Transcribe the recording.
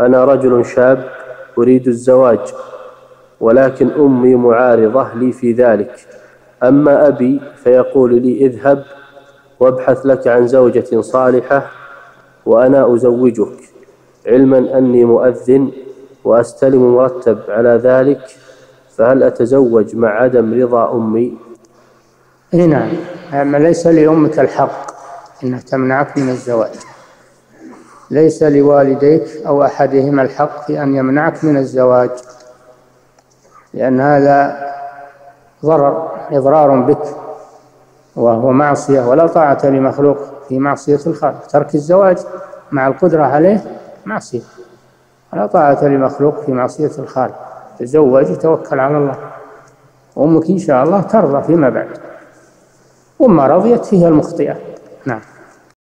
أنا رجل شاب أريد الزواج، ولكن أمي معارضة لي في ذلك. أما أبي فيقول لي اذهب وابحث لك عن زوجة صالحة وأنا أزوجك، علما أني مؤذن وأستلم مرتب على ذلك، فهل أتزوج مع عدم رضا أمي؟ نعم، أما ليس لأمك الحق إنها تمنعك من الزواج، ليس لوالديك أو أحدهما الحق في أن يمنعك من الزواج، لأن هذا ضرر إضرار بك وهو معصية، ولا طاعة لمخلوق في معصية الخالق. ترك الزواج مع القدرة عليه معصية، ولا طاعة لمخلوق في معصية الخالق. تزوج وتوكل على الله، وأمك إن شاء الله ترضى فيما بعد، وما رضيت فيها المخطئة. نعم.